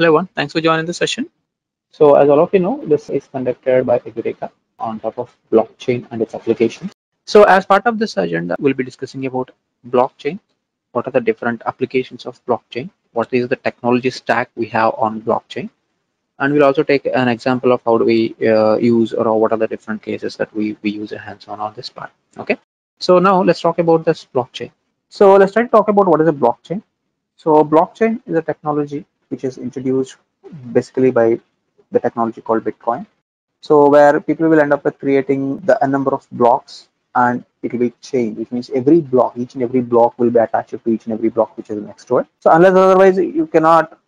Hello everyone, thanks for joining the session. So as all of you know, this is conducted by Edureka on top of blockchain and its applications. So as part of this agenda, we'll be discussing about blockchain. What are the different applications of blockchain? What is the technology stack we have on blockchain? And we'll also take an example of how do we use, or what are the different cases that we use hands-on on this part. Okay, so now let's talk about this blockchain. So let's try to talk about what is a blockchain. So blockchain is a technology which is introduced basically by the technology called Bitcoin. So where people will end up with creating a number of blocks, and it will be chained, which means every block, each and every block will be attached to each and every block which is next to it. So unless otherwise you cannot,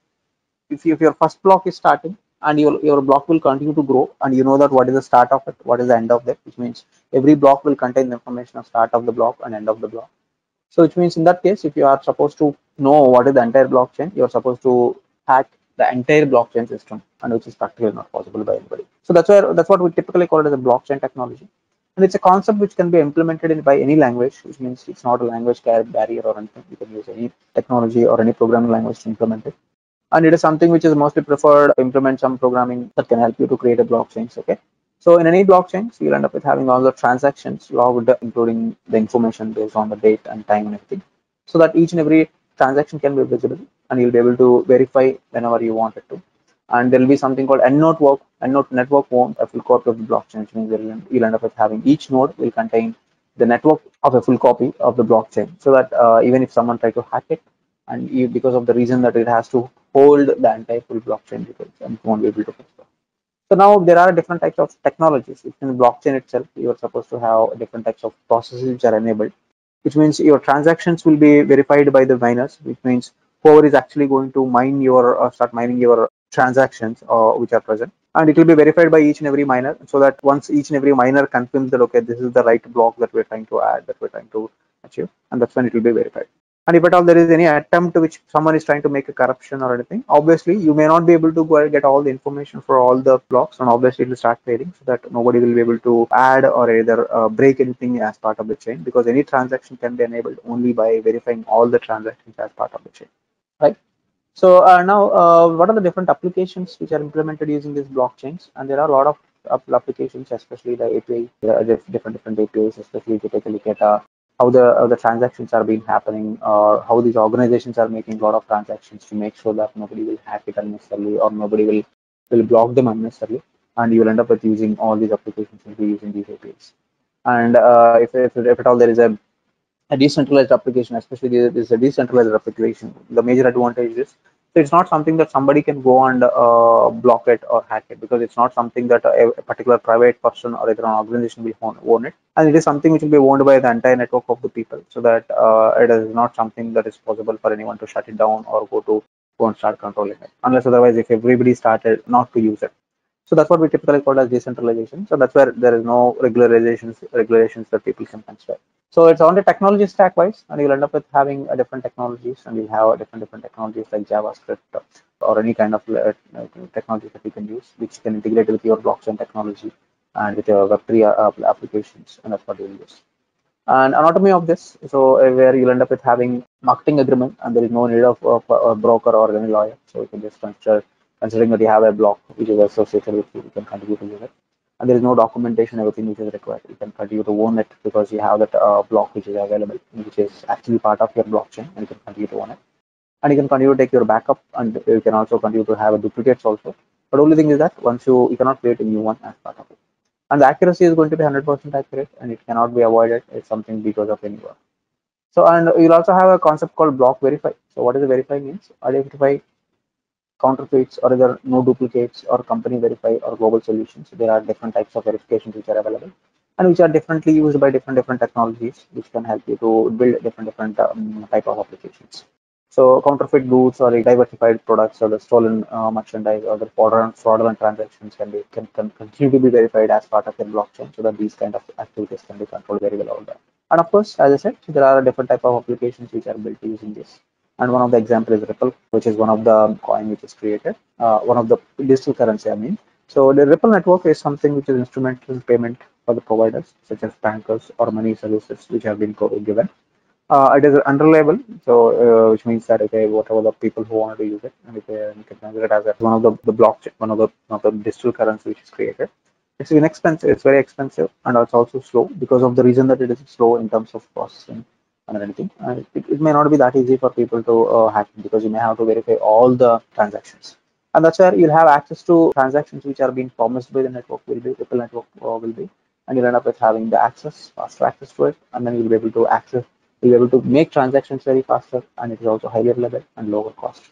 if your first block is starting and your block will continue to grow, and you know that what is the start of it, what is the end of it, which means every block will contain the information of start of the block and end of the block. So which means in that case, if you are supposed to know what is the entire blockchain, you're supposed to hack the entire blockchain system, and which is practically not possible by anybody. So that's what we typically call it as a blockchain technology. And it's a concept which can be implemented by any language, which means it's not a language barrier or anything. You can use any technology or any programming language to implement it. And it is something which is mostly preferred to implement some programming that can help you to create a blockchain. Okay. So in any blockchain, so you'll end up with having all the transactions logged, including the information based on the date and time and everything, so that each and every transaction can be visible, and you'll be able to verify whenever you want it to. And there will be something called end node network owned a full copy of the blockchain, which means you'll end up with having each node will contain the network of a full copy of the blockchain, so that even if someone tries to hack it, and because of the reason that it has to hold the entire full blockchain details, and it won't be able to fix that. So now there are different types of technologies. Within the blockchain itself, you are supposed to have different types of processes which are enabled, which means your transactions will be verified by the miners, which means whoever is actually going to mine your start mining your transactions which are present, and it will be verified by each and every miner, so that once each and every miner confirms that okay, this is the right block that we're trying to add, that we're trying to achieve, and that's when it will be verified. And if at all there is any attempt which someone is trying to make a corruption or anything, obviously you may not be able to go and get all the information for all the blocks, and obviously it will start failing, so that nobody will be able to add or either break anything as part of the chain, because any transaction can be enabled only by verifying all the transactions as part of the chain, right? So now what are the different applications which are implemented using these blockchains? And there are a lot of applications, especially the API. There are different APIs, especially if you take a look at how the transactions are being happening, or how these organizations are making a lot of transactions to make sure that nobody will hack it unnecessarily, or nobody will block them unnecessarily, and you will end up with using all these applications will be using these APIs. And if at all there is a decentralized application, especially this is a decentralized application, the major advantage is so it's not something that somebody can go and block it or hack it, because it's not something that a particular private person or either an organization will own it, and it is something which will be owned by the entire network of the people, so that it is not something that is possible for anyone to shut it down or go and start controlling it, unless otherwise if everybody started not to use it. So that's what we typically call as decentralization. So that's where there is no regulations that people can construct. So it's on the technology stack wise, and you'll end up with having different technologies, and you'll have different technologies like JavaScript or any kind of technology that you can use, which can integrate with your blockchain technology and with your Web3 applications, and that's what you'll use. And anatomy of this, so where you'll end up with having marketing agreement, and there is no need of a broker or any lawyer, so you can just considering that you have a block which is associated with you can continue to use it. And there is no documentation, everything which is required. You can continue to own it because you have that block which is available, which is actually part of your blockchain, and you can continue to own it. And you can continue to take your backup, and you can also continue to have duplicates also. But only thing is that once you cannot create a new one as part of it. And the accuracy is going to be 100% accurate, and it cannot be avoided. It's something because of any work. So, and you'll also have a concept called block verify. So what does verify means? Identify counterfeits, or either no duplicates, or company verify, or global solutions. There are different types of verifications which are available, and which are differently used by different technologies, which can help you to build different type of applications. So counterfeit goods, or diversified products, or the stolen merchandise, or the fraudulent transactions can continue to be verified as part of the blockchain, so that these kind of activities can be controlled very well over there. And of course, as I said, there are different type of applications which are built using this. And one of the examples is Ripple, which is one of the coin which is created, one of the digital currency, I mean. So the Ripple network is something which is instrumental in payment for the providers, such as bankers or money services, which have been given. It is unreliable, so which means that okay, whatever the people who want to use it, and you can consider it as one of the blockchain, one of the digital currency which is created. It's inexpensive, it's very expensive, and it's also slow because of the reason that it is slow in terms of processing and anything. And it may not be that easy for people to hack it, because you may have to verify all the transactions, and that's where you'll have access to transactions which are being promised by the network. Will be Ripple network will be, and you'll end up with having the access, faster access to it, and then you'll be able to access. You'll be able to make transactions very faster, and it is also highly reliable and lower cost.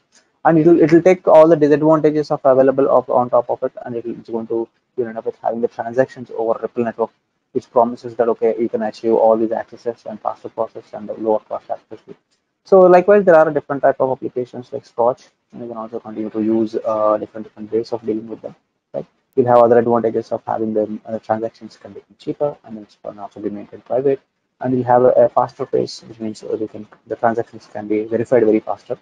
And it'll take all the disadvantages of available on top of it, and it's going to end up with having the transactions over Ripple network, which promises that okay, you can achieve all these accesses and faster process and the lower cost access. So likewise, there are different type of applications like Storj, and you can also continue to use different ways of dealing with them. Right? You'll have other advantages of having them, the transactions can be cheaper, and it's can also be maintained private. And you have a faster pace, which means the transactions can be verified very faster.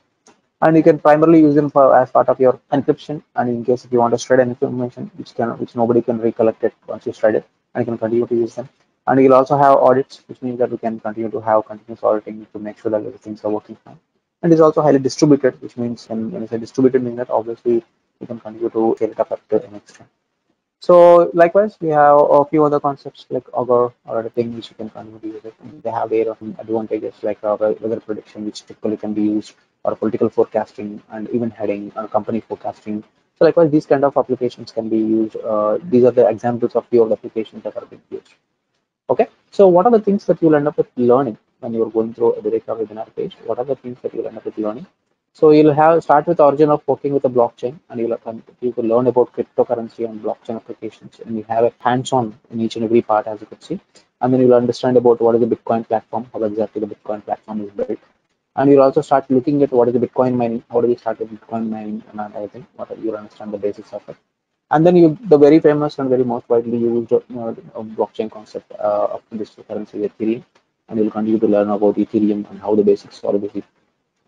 And you can primarily use them for as part of your encryption. And in case if you want to shred any information, which nobody can recollect it once you shred it, and you can continue to use them. And you'll also have audits, which means that we can continue to have continuous auditing to make sure that everything's are working fine. And it's also highly distributed, which means when it's distributed, means that obviously you can continue to scale it up to the next time. So likewise, we have a few other concepts like Augur or other things which you can continue to use it. They have their advantages like weather prediction, which typically can be used, or political forecasting and event heading or company forecasting. So likewise, these kind of applications can be used. These are the examples of few of the applications that are being used. Okay, so what are the things that you'll end up with learning when you're going through a Edureka webinar page? What are the things that you'll end up with learning? So you'll have start with the origin of working with a blockchain, and you will learn about cryptocurrency and blockchain applications, and you have a hands-on in each and every part, as you could see. And then you'll understand about what is the Bitcoin platform, how exactly the Bitcoin platform is built, and you'll also start looking at what is the Bitcoin mining, how do we start with Bitcoin mining, and everything. You'll understand the basics of it. And then the very famous and very most widely used blockchain concept of digital currency is Ethereum, and you'll continue to learn about Ethereum and how the basics are basically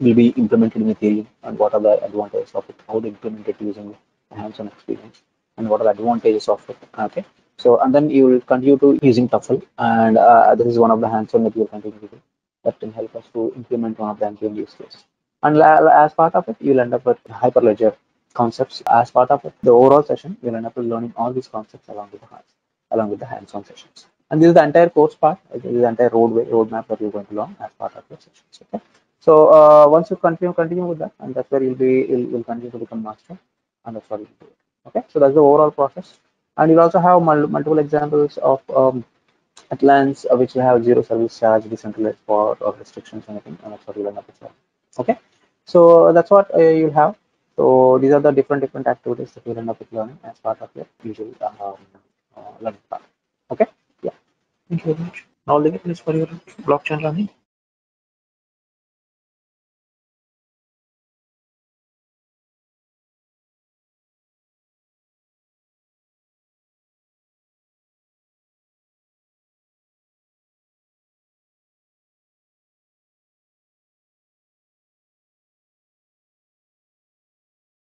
will be implemented in Ethereum, and what are the advantages of it, how to implement it using hands-on experience, and what are the advantages of it. Okay, so and then you will continue to using Tuffle, and this is one of the hands-on that you will continue to do that can help us to implement one of the end-to-end use cases. And as part of it, you'll end up with Hyperledger concepts. As part of it, the overall session, you'll end up with learning all these concepts along with the hands-on sessions. And this is the entire course part. This is the entire roadmap that you're going to learn as part of your sessions. Okay. So once you continue with that, and that's where you'll continue to become master, and that's what you do. Okay, so that's the overall process, and you'll also have multiple examples of plans which you have zero service charge, decentralized for or restrictions, anything, and that's what you'll end up with. Okay, so that's what you'll have. So these are the different activities that you'll end up with learning as part of your usual learning part. Okay, yeah. Thank you very much. All the is for your blockchain learning.